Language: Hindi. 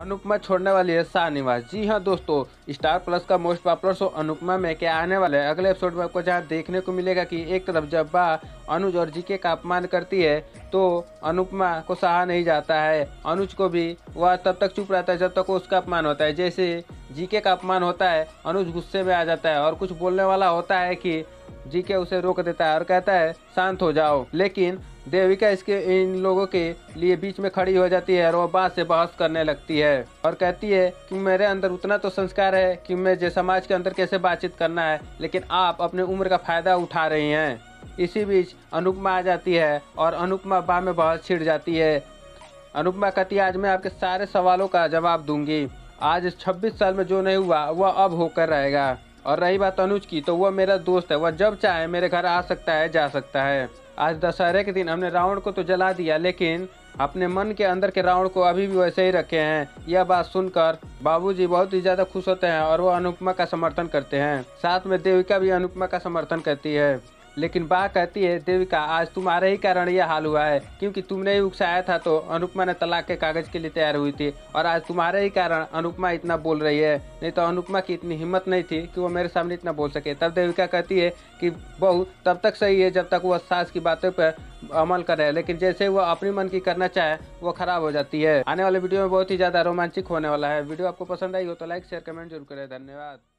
अनुपमा छोड़ने वाली है शाहनिवाज। जी हाँ दोस्तों, स्टार प्लस का मोस्ट पॉपुलर शो अनुपमा में क्या आने वाले अगले एपिसोड में आपको जहाँ देखने को मिलेगा कि एक तरफ जब बा अनुज और जीके का अपमान करती है तो अनुपमा को सहा नहीं जाता है। अनुज को भी वह तब तक चुप रहता है जब तक उसका अपमान होता है। जैसे जीके का अपमान होता है, अनुज गुस्से में आ जाता है और कुछ बोलने वाला होता है कि जीके उसे रोक देता है और कहता है शांत हो जाओ। लेकिन देविका इसके इन लोगों के लिए बीच में खड़ी हो जाती है और वह बात से बहस करने लगती है और कहती है कि मेरे अंदर उतना तो संस्कार है कि मुझे समाज के अंदर कैसे बातचीत करना है, लेकिन आप अपने उम्र का फायदा उठा रही हैं। इसी बीच अनुपमा आ जाती है और अनुपमा बा में बहस छिड़ जाती है। अनुपमा कहती है आज मैं आपके सारे सवालों का जवाब दूंगी। आज 26 साल में जो नहीं हुआ वह अब होकर रहेगा। और रही बात अनुज की, तो वह मेरा दोस्त है, वह जब चाहे मेरे घर आ सकता है, जा सकता है। आज दशहरे के दिन हमने रावण को तो जला दिया, लेकिन अपने मन के अंदर के रावण को अभी भी वैसे ही रखे हैं। यह बात सुनकर बाबूजी बहुत ही ज़्यादा खुश होते हैं और वह अनुपमा का समर्थन करते हैं। साथ में देविका भी अनुपमा का समर्थन करती है। लेकिन बा कहती है देविका आज तुम्हारे ही कारण यह हाल हुआ है, क्योंकि तुमने ही उकसाया था तो अनुपमा ने तलाक के कागज़ के लिए तैयार हुई थी और आज तुम्हारे ही कारण अनुपमा इतना बोल रही है। नहीं तो अनुपमा की इतनी हिम्मत नहीं थी कि वो मेरे सामने इतना बोल सके। तब देविका कहती है कि बहू तब तक सही है जब तक वह सास की बातों पर अमल करे, लेकिन जैसे वह अपनी मन की करना चाहे वो खराब हो जाती है। आने वाले वीडियो में बहुत ही ज़्यादा रोमांचिक होने वाला है। वीडियो आपको पसंद आई हो तो लाइक शेयर कमेंट जरूर करें। धन्यवाद।